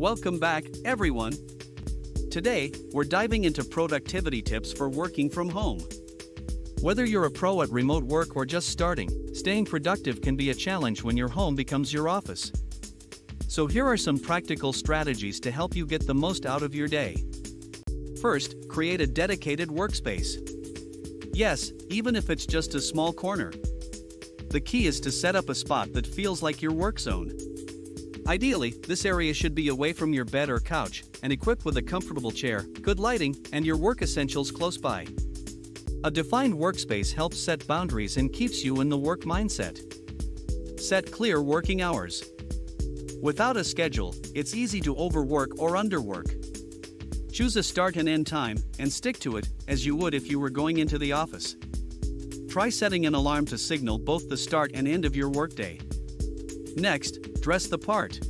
Welcome back, everyone. Today, we're diving into productivity tips for working from home. Whether you're a pro at remote work or just starting, staying productive can be a challenge when your home becomes your office. So here are some practical strategies to help you get the most out of your day. First, create a dedicated workspace. Yes, even if it's just a small corner. The key is to set up a spot that feels like your work zone. Ideally, this area should be away from your bed or couch, and equipped with a comfortable chair, good lighting, and your work essentials close by. A defined workspace helps set boundaries and keeps you in the work mindset. Set clear working hours. Without a schedule, it's easy to overwork or underwork. Choose a start and end time, and stick to it, as you would if you were going into the office. Try setting an alarm to signal both the start and end of your workday. Next, dress the part.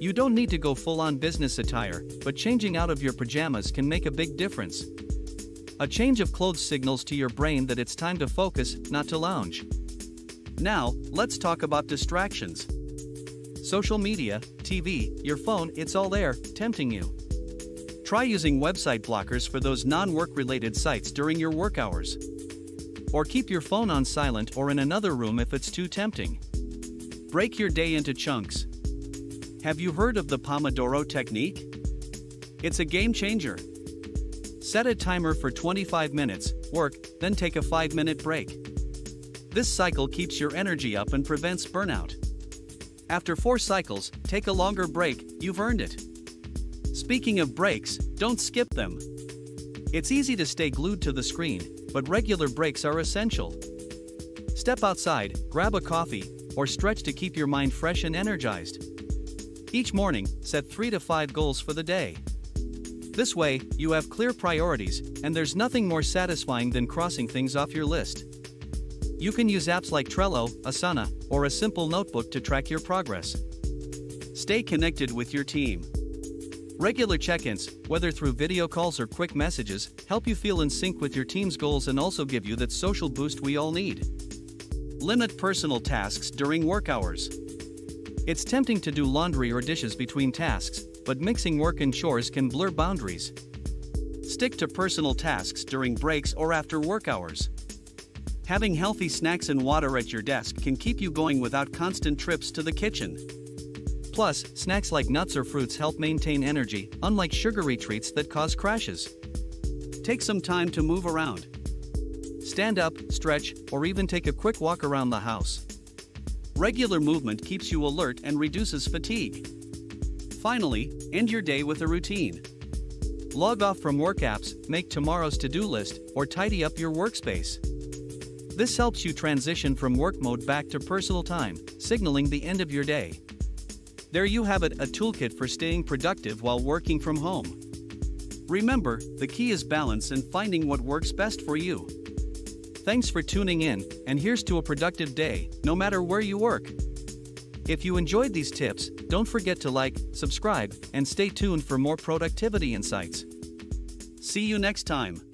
You don't need to go full-on business attire, but changing out of your pajamas can make a big difference. A change of clothes signals to your brain that it's time to focus, not to lounge. Now, let's talk about distractions. Social media, TV, your phone, it's all there, tempting you. Try using website blockers for those non-work-related sites during your work hours. Or keep your phone on silent or in another room if it's too tempting. Break your day into chunks. Have you heard of the Pomodoro Technique? It's a game changer. Set a timer for 25 minutes, work, then take a 5-minute break. This cycle keeps your energy up and prevents burnout. After 4 cycles, take a longer break, you've earned it. Speaking of breaks, don't skip them. It's easy to stay glued to the screen, but regular breaks are essential. Step outside, grab a coffee, or stretch to keep your mind fresh and energized. Each morning, set 3 to 5 goals for the day. This way, you have clear priorities, and there's nothing more satisfying than crossing things off your list. You can use apps like Trello, Asana, or a simple notebook to track your progress. Stay connected with your team. Regular check-ins, whether through video calls or quick messages, help you feel in sync with your team's goals and also give you that social boost we all need. Limit personal tasks during work hours. It's tempting to do laundry or dishes between tasks, but mixing work and chores can blur boundaries. Stick to personal tasks during breaks or after work hours. Having healthy snacks and water at your desk can keep you going without constant trips to the kitchen. Plus, snacks like nuts or fruits help maintain energy, unlike sugary treats that cause crashes. Take some time to move around. Stand up, stretch, or even take a quick walk around the house. Regular movement keeps you alert and reduces fatigue. Finally, end your day with a routine. Log off from work apps, make tomorrow's to-do list, or tidy up your workspace. This helps you transition from work mode back to personal time, signaling the end of your day. There you have it, a toolkit for staying productive while working from home. Remember, the key is balance and finding what works best for you. Thanks for tuning in, and here's to a productive day, no matter where you work. If you enjoyed these tips, don't forget to like, subscribe, and stay tuned for more productivity insights. See you next time.